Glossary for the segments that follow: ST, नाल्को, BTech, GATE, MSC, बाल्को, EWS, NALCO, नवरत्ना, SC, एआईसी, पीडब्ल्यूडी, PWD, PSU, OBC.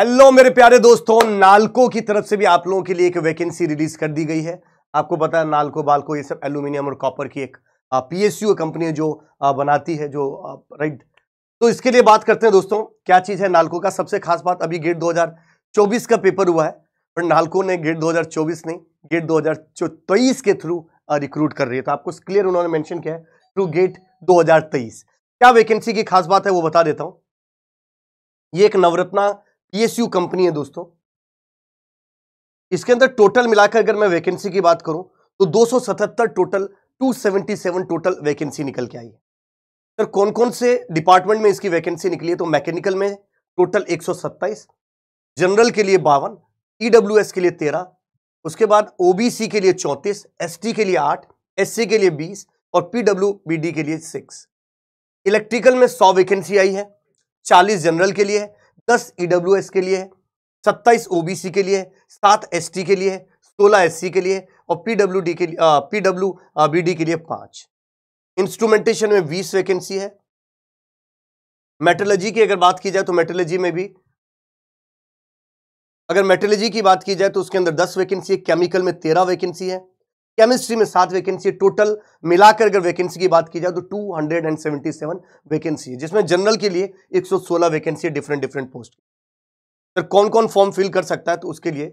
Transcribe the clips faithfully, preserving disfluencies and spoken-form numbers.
Hello मेरे प्यारे दोस्तों, नाल्को की तरफ से भी आप लोगों के लिए एक वैकेंसी रिलीज कर दी गई है। आपको पता है नाल्को बाल्को ये सब एल्यूमिनियम और कॉपर की एक पीएसयू कंपनी है जो आ, बनाती है जो आ, राइट। तो इसके लिए बात करते हैं दोस्तों, क्या चीज़ है नाल्को का। सबसे खास बात, अभी गेट दो हज़ार चौबीस का पेपर हुआ है पर नाल्को ने गेट दो हज़ार चौबीस नहीं, गेट दो हज़ार तेईस के थ्रू रिक्रूट कर रही है। तो आपको क्लियर उन्होंने मेंशन किया है थ्रू गेट दो हज़ार तेईस। क्या वैकेंसी की खास बात है वो बता देता हूँ। ये एक नवरत्ना पीएसयू कंपनी है दोस्तों। इसके अंदर टोटल मिलाकर अगर मैं वैकेंसी की बात करूं तो दो सौ सतहत्तर टोटल दो सौ सतहत्तर टोटल वैकेंसी निकल के आई है। सर कौन कौन से डिपार्टमेंट में इसकी वैकेंसी निकली है, तो मैकेनिकल में टोटल एक सौ सत्ताईस, जनरल के लिए बावन, ईडब्ल्यूएस के लिए तेरह, उसके बाद ओबीसी के लिए चौंतीस, एसटी के लिए आठ, एससी के लिए बीस और पीडब्ल्यूडी के लिए सिक्स। इलेक्ट्रिकल में सौ वैकेंसी आई है, चालीस जनरल के लिए है, दस ईडब्ल्यूएस के लिए, सत्ताईस ओबीसी के लिए, सात एसटी के लिए, सोलह एससी के लिए और पीडब्ल्यूडी के लिए पीडब्ल्यूबीडी के लिए पांच। इंस्ट्रूमेंटेशन में बीस वैकेंसी है। मेटलर्जी की अगर बात की जाए तो मेटलर्जी में भी अगर मेटलर्जी की बात की जाए तो उसके अंदर दस वैकेंसी है। केमिकल में तेरह वैकेंसी है, केमिस्ट्री में सात वैकेंसी है। टोटल मिलाकर अगर वैकेंसी की बात की जाए तो दो सौ सतहत्तर वैकेंसी है, जिसमें जनरल के लिए एक सौ सोलह वैकेंसी है डिफरेंट डिफरेंट पोस्ट। सर कौन कौन फॉर्म फिल कर सकता है, तो उसके लिए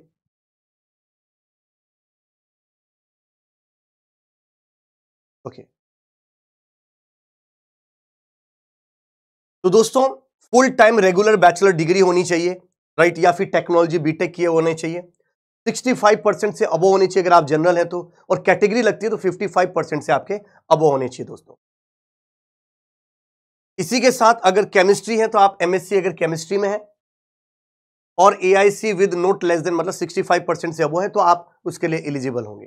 ओके okay. तो दोस्तों full time regular bachelor degree होनी चाहिए राइट right? या फिर टेक्नोलॉजी बीटेक किए होने चाहिए। पैंसठ परसेंट से अबो होनी चाहिए अगर आप जनरल हैं तो, और कैटेगरी लगती है तो पचपन परसेंट से आपके अबो होने चाहिए दोस्तों। इसी के साथ अगर केमिस्ट्री है तो आप एमएससी अगर केमिस्ट्री में है और एआईसी with not less than मतलब पैंसठ परसेंट से अबो है तो आप उसके लिए एलिजिबल होंगे।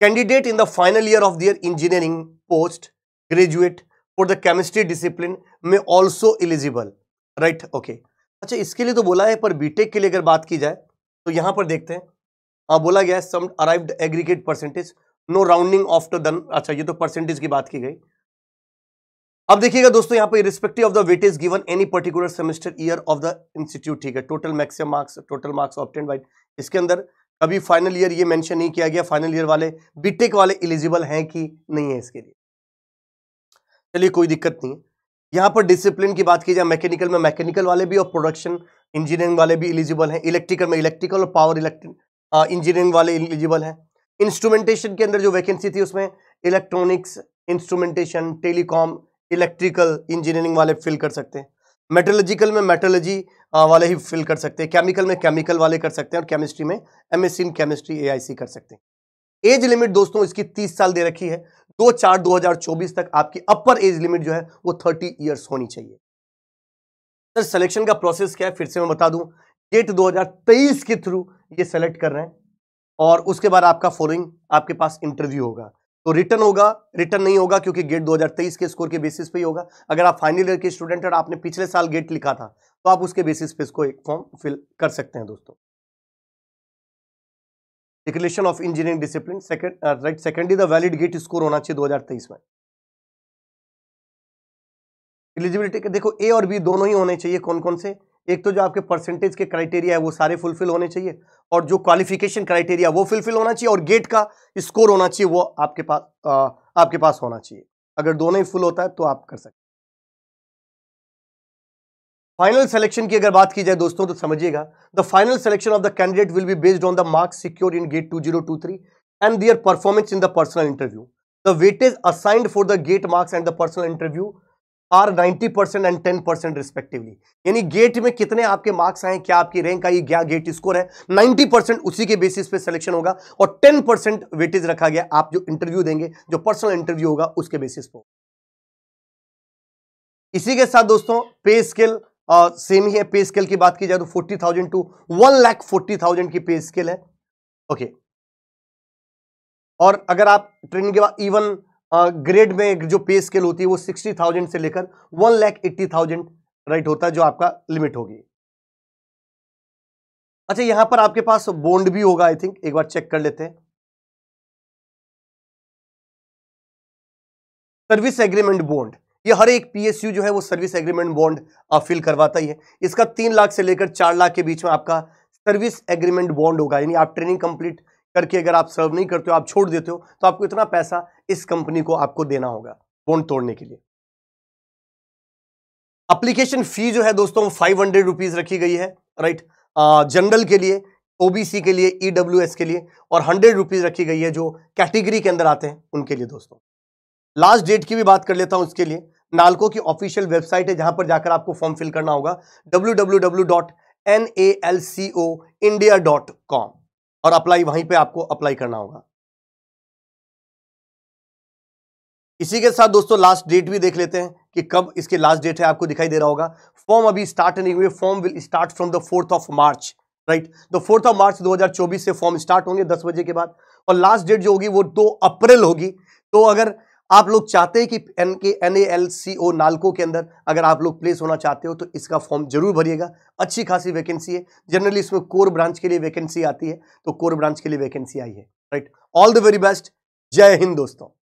Candidate in the final year of their engineering post graduate for the chemistry discipline में ऑल्सो एलिजिबल राइट ओके। अच्छा इसके लिए तो बोला है, पर बीटेक के लिए अगर बात की जाए तो यहां पर देखते हैं। हाँ बोला गया है sum arrived aggregate percentage no rounding off the then. अच्छा ये तो परसेंटेज की बात की गई। अब देखिएगा दोस्तों यहाँ पर respective of the weightage given any particular semester year of the institute ठीक है। Total maximum marks total marks obtained by, इसके अंदर अभी फाइनल ईयर ये मेंशन नहीं किया गया। फाइनल ईयर वाले बीटेक वाले एलिजिबल हैं कि नहीं है इसके लिए, चलिए कोई दिक्कत नहीं है। यहाँ पर डिसिप्लिन की बात की जाए मैकेनिकल में मैकेनिकल वाले भी और प्रोडक्शन इंजीनियरिंग वाले भी एलिजिबल हैं। इलेक्ट्रिकल में इलेक्ट्रिकल और पावर इलेक्ट्रिक इंजीनियरिंग वाले एलिजिबल हैं। इंस्ट्रूमेंटेशन के अंदर जो वैकेंसी थी उसमें electronics instrumentation telecom electrical engineering वाले फिल कर सकते हैं। मेटलर्जिकल में मेटलर्जी वाले ही फिल कर सकते हैं। केमिकल में केमिकल वाले कर सकते हैं और केमिस्ट्री में एमएससी इन केमिस्ट्री एआईसी कर सकते हैं। एज लिमिट दोस्तों इसकी तीस साल दे रखी है। दो चार दो हजार चौबीस तक आपकी अपर एज लिमिट जो है वो थर्टी ईयर्स होनी चाहिए। सर सिलेक्शन का प्रोसेस क्या है, फिर से मैं बता दूं। गेट दो हज़ार तेईस के थ्रू ये सेलेक्ट कर रहे हैं और उसके बाद आपका फॉलोइंग आपके पास इंटरव्यू होगा। तो रिटर्न होगा, रिटर्न नहीं होगा क्योंकि गेट दो हज़ार तेईस के स्कोर के बेसिस पे ही होगा। अगर आप फाइनल ईयर के स्टूडेंट हैं और आपने पिछले साल गेट लिखा था तो आप उसके बेसिस पे इसको एक फॉर्म फिल कर सकते हैं दोस्तों। Declaration of engineering discipline second right secondly the valid GATE score होना चाहिए दो हज़ार तेईस में। एलिजिबिलिटी के देखो ए और बी दोनों ही होने चाहिए। कौन कौन से, एक तो जो आपके परसेंटेज के क्राइटेरिया है वो सारे फुलफिल होने चाहिए और जो क्वालिफिकेशन क्राइटेरिया वो फुलफिल होना चाहिए और गेट का स्कोर होना चाहिए वो आपके पास आ, आपके पास होना चाहिए। अगर दोनों ही फुल होता है तो आप कर सकते। फाइनल सिलेक्शन की अगर बात की जाए दोस्तों तो समझिएगा the final selection of the candidate will be based on the marks secured in GATE two thousand twenty three and their performance in the personal interview. The weightage assigned for the GATE marks and the personal interview are नब्बे percent and ten percent respectively. यानी GATE में कितने आपके marks आए, क्या आपकी rank आई, क्या gate score है, नब्बे परसेंट उसी के बेसिस पे सिलेक्शन होगा और टेन परसेंट वेटेज रखा गया आप जो इंटरव्यू देंगे, जो पर्सनल इंटरव्यू होगा उसके बेसिस पे। इसी के साथ दोस्तों पे स्केल सेम ही है। पे स्केल की बात की जाए तो forty thousand to one lakh forty thousand की पे स्केल है ओके okay. और अगर आप ट्रेनिंग के बाद इवन ग्रेड uh, में जो पे स्केल होती है वो सिक्सटी थाउजेंड से लेकर one lakh eighty thousand right होता है जो आपका लिमिट होगी। अच्छा यहां पर आपके पास बॉन्ड भी होगा आई थिंक, एक बार चेक कर लेते हैं। सर्विस एग्रीमेंट बॉन्ड ये हर एक पीएसयू जो है वो सर्विस एग्रीमेंट बॉन्ड फिल करवाता ही है। इसका तीन लाख से लेकर चार लाख के बीच में आपका सर्विस एग्रीमेंट बॉन्ड होगा, यानी आप ट्रेनिंग कंप्लीट करके अगर आप सर्व नहीं करते हो, आप छोड़ देते हो, तो आपको इतना पैसा इस कंपनी को आपको देना होगा बॉन्ड तोड़ने के लिए। एप्लीकेशन फी जो है दोस्तों फाइव हंड्रेड रुपीज रखी गई है, राइट, जनरल के लिए, ओबीसी के लिए, ईडब्ल्यूएस के लिए, और हंड्रेड रुपीज रखी गई है जो कैटेगरी के अंदर आते हैं उनके लिए। दोस्तों लास्ट डेट की भी बात कर लेता हूं, उसके लिए नाल्को की ऑफिशियल वेबसाइट है जहां पर जाकर आपको फॉर्म फिल करना होगा W W W dot N A L C O India dot com, और अप्लाई वहीं पे आपको अप्लाई करना होगा। इसी के साथ दोस्तों लास्ट डेट भी देख लेते हैं कि कब इसके लास्ट डेट है, आपको दिखाई दे रहा होगा। फॉर्म अभी स्टार्ट नहीं हुए, form will start from the fourth of March, right, the fourth of March दो हज़ार चौबीस से फॉर्म स्टार्ट होंगे दस बजे के बाद, और लास्ट डेट जो होगी वो दो अप्रैल होगी। तो अगर आप लोग चाहते हैं कि एन के N A L C O नाल्को के अंदर अगर आप लोग प्लेस होना चाहते हो तो इसका फॉर्म जरूर भरिएगा, अच्छी खासी वैकेंसी है। जनरली इसमें कोर ब्रांच के लिए वैकेंसी आती है, तो कोर ब्रांच के लिए वैकेंसी आई है, right. All the very best, जय हिंद दोस्तों।